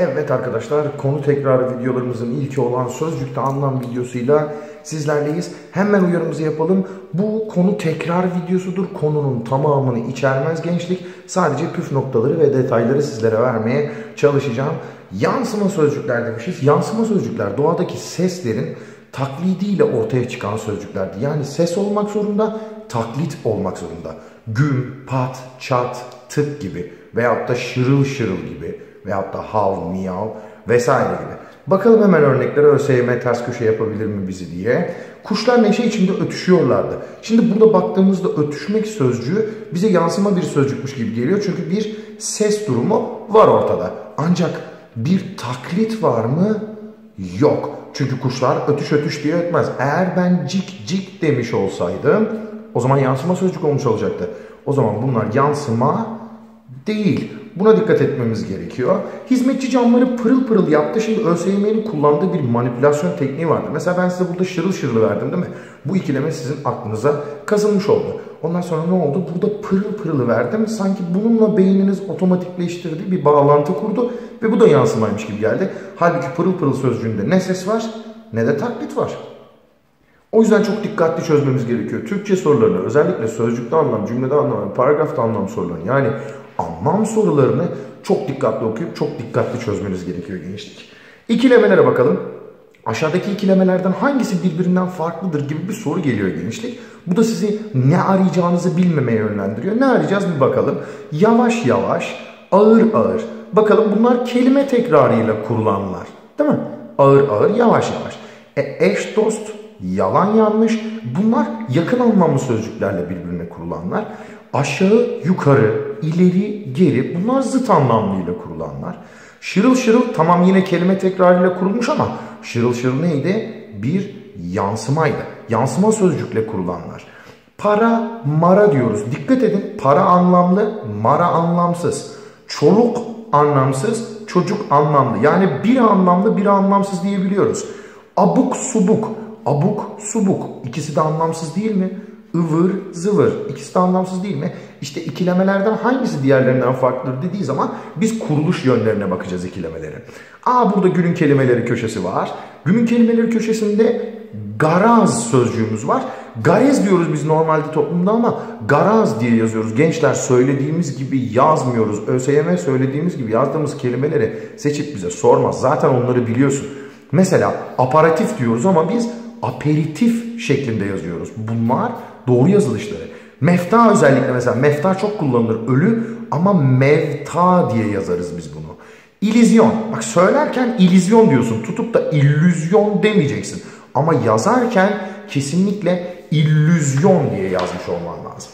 Evet arkadaşlar, konu tekrarı videolarımızın ilki olan sözcükte anlam videosuyla sizlerleyiz. Hemen uyarımızı yapalım. Bu konu tekrar videosudur. Konunun tamamını içermez gençlik. Sadece püf noktaları ve detayları sizlere vermeye çalışacağım. Yansıma sözcükler demişiz. Yansıma sözcükler doğadaki seslerin taklidiyle ortaya çıkan sözcüklerdi. Yani ses olmak zorunda, taklit olmak zorunda. Güm, pat, çat, tık gibi veyahut da şırıl şırıl gibi. Veyahut da hav, miyav vesaire gibi. Bakalım hemen örneklere, ÖSYM ters köşe yapabilir mi bizi diye. Kuşlar neşe içinde ötüşüyorlardı. Şimdi burada baktığımızda ötüşmek sözcüğü bize yansıma bir sözcükmüş gibi geliyor. Çünkü bir ses durumu var ortada. Ancak bir taklit var mı? Yok. Çünkü kuşlar ötüş ötüş diye ötmez. Eğer ben cik cik demiş olsaydım o zaman yansıma sözcük olmuş olacaktı. O zaman bunlar yansıma değil. Buna dikkat etmemiz gerekiyor. Hizmetçi camları pırıl pırıl yaptı. Şimdi ÖSYM'nin kullandığı bir manipülasyon tekniği vardı. Mesela ben size burada şırıl şırıl verdim değil mi? Bu ikileme sizin aklınıza kazınmış oldu. Ondan sonra ne oldu? Burada pırıl pırılı verdim. Sanki bununla beyniniz otomatikleştirdi, bir bağlantı kurdu ve bu da yansımaymış gibi geldi. Halbuki pırıl pırıl sözcüğünde ne ses var ne de taklit var. O yüzden çok dikkatli çözmemiz gerekiyor. Türkçe sorularını, özellikle sözcükte anlam, cümlede anlam, paragrafta anlam sorularını, yani anlam sorularını çok dikkatli okuyup çok dikkatli çözmeniz gerekiyor gençlik. İkilemelere bakalım. Aşağıdaki ikilemelerden hangisi birbirinden farklıdır gibi bir soru geliyor gençlik. Bu da sizi ne arayacağınızı bilmemeye yönlendiriyor. Ne arayacağız bir bakalım. Yavaş yavaş, ağır ağır. Bakalım bunlar kelime tekrarıyla kurulanlar. Değil mi? Ağır ağır, yavaş yavaş. Eş dost, yalan yanlış. Bunlar yakın anlamlı sözcüklerle birbirine kurulanlar. Aşağı yukarı, ileri geri, bunlar zıt anlamlıyla kurulanlar. Şırıl şırıl tamam yine kelime tekrarıyla kurulmuş ama şırıl şırıl neydi? Bir yansımaydı. Yansıma sözcükle kurulanlar. Para, mara diyoruz. Dikkat edin, para anlamlı, mara anlamsız. Çoluk anlamsız, çocuk anlamlı. Yani biri anlamlı, biri anlamsız diyebiliyoruz. Abuk subuk, abuk subuk. İkisi de anlamsız değil mi? Ivır zıvır. İkisi de anlamsız değil mi? İşte ikilemelerden hangisi diğerlerinden farklıdır dediği zaman biz kuruluş yönlerine bakacağız ikilemeleri. Aa, burada günün kelimeleri köşesi var. Günün kelimeleri köşesinde garaz sözcüğümüz var. Garez diyoruz biz normalde toplumda ama garaz diye yazıyoruz. Gençler söylediğimiz gibi yazmıyoruz. ÖSYM söylediğimiz gibi yazdığımız kelimeleri seçip bize sormaz. Zaten onları biliyorsun. Mesela aparatif diyoruz ama biz aperitif şeklinde yazıyoruz. Bunlar doğru yazılışları. Mefta özellikle, mesela mefta çok kullanılır, ölü, ama mevta diye yazarız biz bunu. İllüzyon. Bak söylerken illüzyon diyorsun. Tutup da illüzyon demeyeceksin. Ama yazarken kesinlikle illüzyon diye yazmış olman lazım.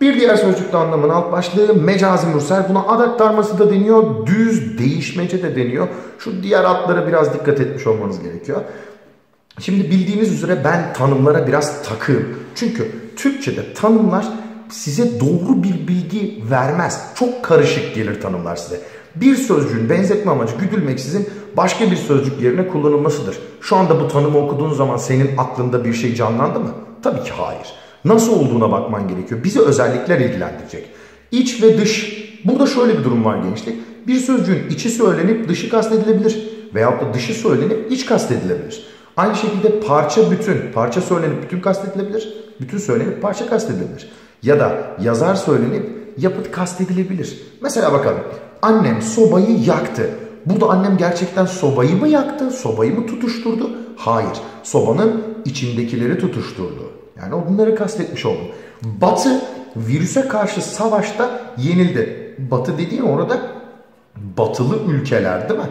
Bir diğer sözcükte anlamın alt başlığı mecazi mürsel. Buna adaktarması da deniyor. Düz değişmece de deniyor. Şu diğer adlara biraz dikkat etmiş olmanız gerekiyor. Şimdi bildiğiniz üzere ben tanımlara biraz takığım. Çünkü Türkçe'de tanımlar size doğru bir bilgi vermez. Çok karışık gelir tanımlar size. Bir sözcüğün benzetme amacı güdülmeksizin başka bir sözcük yerine kullanılmasıdır. Şu anda bu tanımı okuduğun zaman senin aklında bir şey canlandı mı? Tabii ki hayır. Nasıl olduğuna bakman gerekiyor. Bizi özellikler ilgilendirecek. İç ve dış. Burada şöyle bir durum var gençlik. Bir sözcüğün içi söylenip dışı kastedilebilir. Veyahut da dışı söylenip iç kastedilebilir. Aynı şekilde parça bütün, parça söylenip bütün kastedilebilir, bütün söylenip parça kastedilebilir. Ya da yazar söylenip yapıt kastedilebilir. Mesela bakalım, annem sobayı yaktı. Burada annem gerçekten sobayı mı yaktı, sobayı mı tutuşturdu? Hayır, sobanın içindekileri tutuşturdu. Yani o bunları kastetmiş oldu. Batı virüse karşı savaşta yenildi. Batı dediğim orada batılı ülkeler değil mi?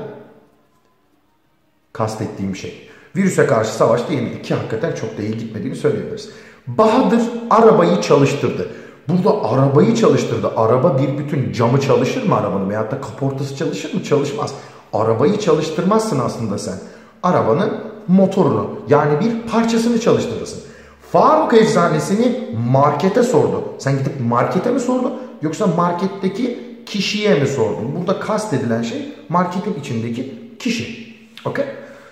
Kastettiğim şey. Virüse karşı savaşta yenildik ki hakikaten çok da iyi gitmediğini söyleyebiliriz. Bahadır arabayı çalıştırdı. Burada arabayı çalıştırdı. Araba bir bütün, camı çalışır mı arabanın veyahut da kaportası çalışır mı? Çalışmaz. Arabayı çalıştırmazsın aslında sen. Arabanın motorunu, yani bir parçasını çalıştırırsın. Faruk eczanesini markete sordu. Sen gidip markete mi sordun yoksa marketteki kişiye mi sordun? Burada kastedilen şey marketin içindeki kişi. Okey?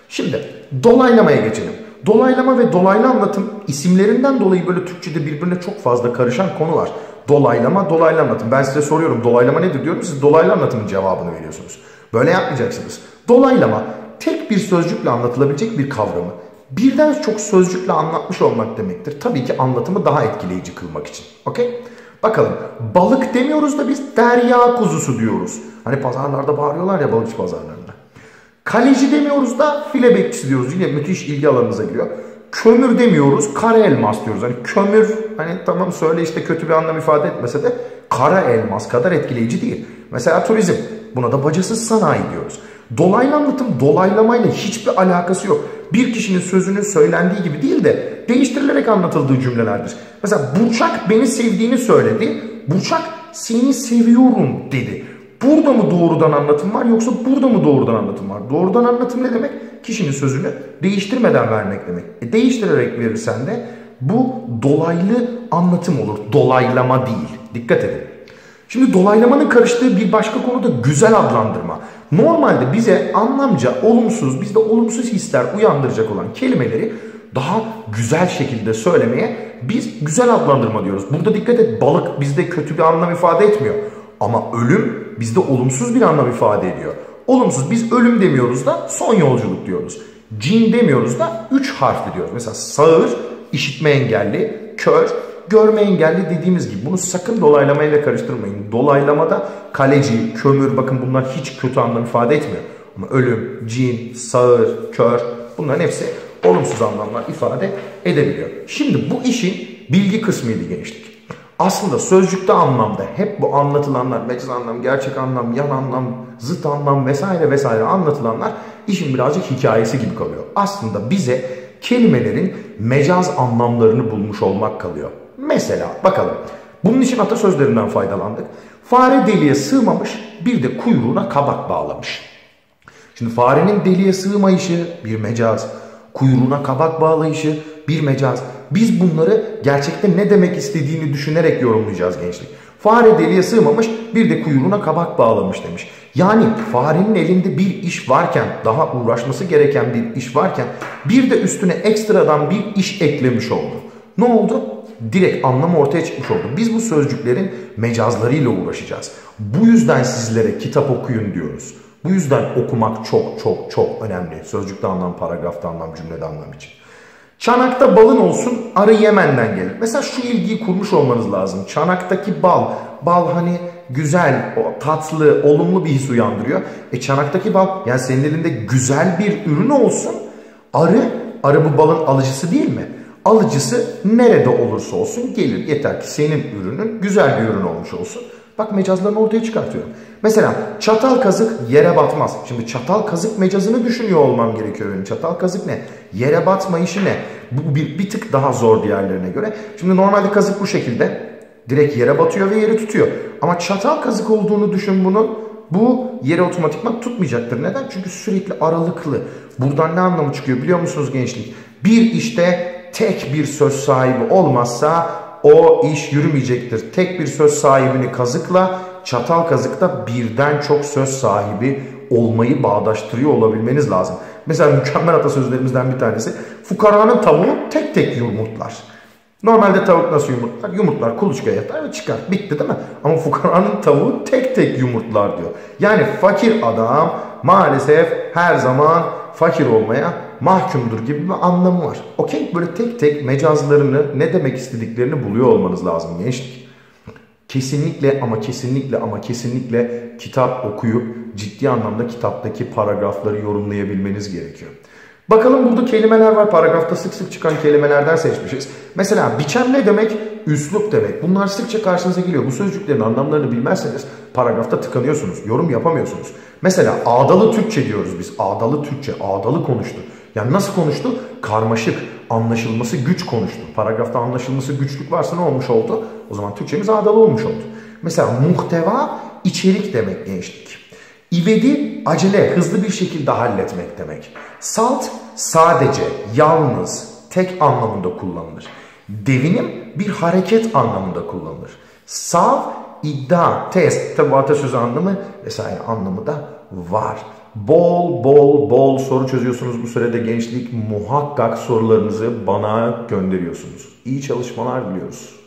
Şimdi dolaylamaya geçelim. Dolaylama ve dolaylı anlatım isimlerinden dolayı böyle Türkçe'de birbirine çok fazla karışan konular. Dolaylama, dolaylı anlatım. Ben size soruyorum dolaylama nedir diyorum. Siz dolaylı anlatımın cevabını veriyorsunuz. Böyle yapmayacaksınız. Dolaylama tek bir sözcükle anlatılabilecek bir kavramı birden çok sözcükle anlatmış olmak demektir. Tabii ki anlatımı daha etkileyici kılmak için. Okey? Bakalım, balık demiyoruz da biz derya kuzusu diyoruz. Hani pazarlarda bağırıyorlar ya, balıkçı pazarlarında. Kaleci demiyoruz da file bekçisi diyoruz. Yine müthiş ilgi alanınıza giriyor. Kömür demiyoruz, kara elmas diyoruz. Hani kömür, hani tamam söyle işte, kötü bir anlam ifade etmese de kara elmas kadar etkileyici değil. Mesela turizm, buna da bacasız sanayi diyoruz. Dolaylı anlatım dolaylamayla hiçbir alakası yok. Bir kişinin sözünün söylendiği gibi değil de değiştirilerek anlatıldığı cümlelerdir. Mesela Burçak beni sevdiğini söyledi. Burçak seni seviyorum dedi. Burada mı doğrudan anlatım var, yoksa burada mı doğrudan anlatım var? Doğrudan anlatım ne demek? Kişinin sözünü değiştirmeden vermek demek. Değiştirerek verirsen de bu dolaylı anlatım olur. Dolaylama değil. Dikkat edin. Şimdi dolaylamanın karıştığı bir başka konu da güzel adlandırma. Normalde bize anlamca olumsuz, bizde olumsuz hisler uyandıracak olan kelimeleri daha güzel şekilde söylemeye biz güzel adlandırma diyoruz. Burada dikkat et, balık bizde kötü bir anlam ifade etmiyor. Ama ölüm bizde olumsuz bir anlam ifade ediyor. Olumsuz, biz ölüm demiyoruz da son yolculuk diyoruz. Cin demiyoruz da 3 harfli diyoruz. Mesela sağır, işitme engelli, kör, görme engelli dediğimiz gibi. Bunu sakın dolaylamayla karıştırmayın. Dolaylamada kaleci, kömür, bakın bunlar hiç kötü anlam ifade etmiyor. Ama ölüm, cin, sağır, kör, bunların hepsi olumsuz anlamlar ifade edebiliyor. Şimdi bu işin bilgi kısmıydı gençlik. Aslında sözcükte anlamda hep bu anlatılanlar, mecaz anlam, gerçek anlam, yan anlam, zıt anlam vesaire vesaire anlatılanlar işin birazcık hikayesi gibi kalıyor. Aslında bize kelimelerin mecaz anlamlarını bulmuş olmak kalıyor. Mesela bakalım, bunun için atasözlerinden faydalandık. Fare deliğe sığmamış, bir de kuyruğuna kabak bağlamış. Şimdi farenin deliğe sığmayışı bir mecaz, kuyruğuna kabak bağlayışı bir mecaz. Biz bunları gerçekte ne demek istediğini düşünerek yorumlayacağız gençlik. Fare deliğe sığmamış, bir de kuyruğuna kabak bağlamış demiş. Yani farenin elinde bir iş varken, daha uğraşması gereken bir iş varken bir de üstüne ekstradan bir iş eklemiş oldu. Ne oldu? Direkt anlamı ortaya çıkmış oldu. Biz bu sözcüklerin mecazlarıyla uğraşacağız. Bu yüzden sizlere kitap okuyun diyoruz. Bu yüzden okumak çok çok çok önemli. Sözcükte anlam, paragrafta anlam, cümlede anlam için. Çanakta balın olsun, arı Yemen'den gelir. Mesela şu ilgiyi kurmuş olmanız lazım. Çanaktaki bal, bal hani güzel, tatlı, olumlu bir his uyandırıyor. Çanaktaki bal, yani senin elinde güzel bir ürün olsun. Arı bu balın alıcısı değil mi? Alıcısı nerede olursa olsun gelir. Yeter ki senin ürünün güzel bir ürün olmuş olsun. Bak, mecazlarını ortaya çıkartıyorum. Mesela çatal kazık yere batmaz. Şimdi çatal kazık mecazını düşünüyor olmam gerekiyor. Yani çatal kazık ne? Yere batma işi ne? Bu bir tık daha zor diğerlerine göre. Şimdi normalde kazık bu şekilde. Direkt yere batıyor ve yeri tutuyor. Ama çatal kazık olduğunu düşün bunun. Bu yere otomatikman tutmayacaktır. Neden? Çünkü sürekli aralıklı. Buradan ne anlamı çıkıyor biliyor musunuz gençlik? Bir işte tek bir söz sahibi olmazsa o iş yürümeyecektir. Tek bir söz sahibini kazıkla, çatal kazıkta birden çok söz sahibi olmayı bağdaştırıyor olabilmeniz lazım. Mesela mükemmel atasözlerimizden bir tanesi. Fukaranın tavuğu tek tek yumurtlar. Normalde tavuk nasıl yumurtlar? Yumurtlar kuluçkaya yatar ve çıkar. Bitti değil mi? Ama fukaranın tavuğu tek tek yumurtlar diyor. Yani fakir adam maalesef her zaman fakir olmaya mahkumdur gibi bir anlamı var. Okey, böyle tek tek mecazlarını, ne demek istediklerini buluyor olmanız lazım gençlik. Kesinlikle ama kesinlikle ama kesinlikle kitap okuyup ciddi anlamda kitaptaki paragrafları yorumlayabilmeniz gerekiyor. Bakalım, burada kelimeler var. Paragrafta sık sık çıkan kelimelerden seçmişiz. Mesela biçem ne demek? Üslup demek. Bunlar sıkça karşınıza geliyor. Bu sözcüklerin anlamlarını bilmezseniz paragrafta tıkanıyorsunuz. Yorum yapamıyorsunuz. Mesela ağdalı Türkçe diyoruz biz. Ağdalı Türkçe, ağdalı konuştu. Yani nasıl konuştu? Karmaşık, anlaşılması güç konuştu. Paragrafta anlaşılması güçlük varsa ne olmuş oldu? O zaman Türkçemiz ağdalı olmuş oldu. Mesela muhteva, içerik demek gençlik. İvedi, acele, hızlı bir şekilde halletmek demek. Salt, sadece, yalnız, tek anlamında kullanılır. Devinim, bir hareket anlamında kullanılır. Sav, iddia, test, tabi atasözü anlamı vesaire anlamı da var. Bol bol bol soru çözüyorsunuz bu sürede gençlik. Muhakkak sorularınızı bana gönderiyorsunuz. İyi çalışmalar diliyoruz.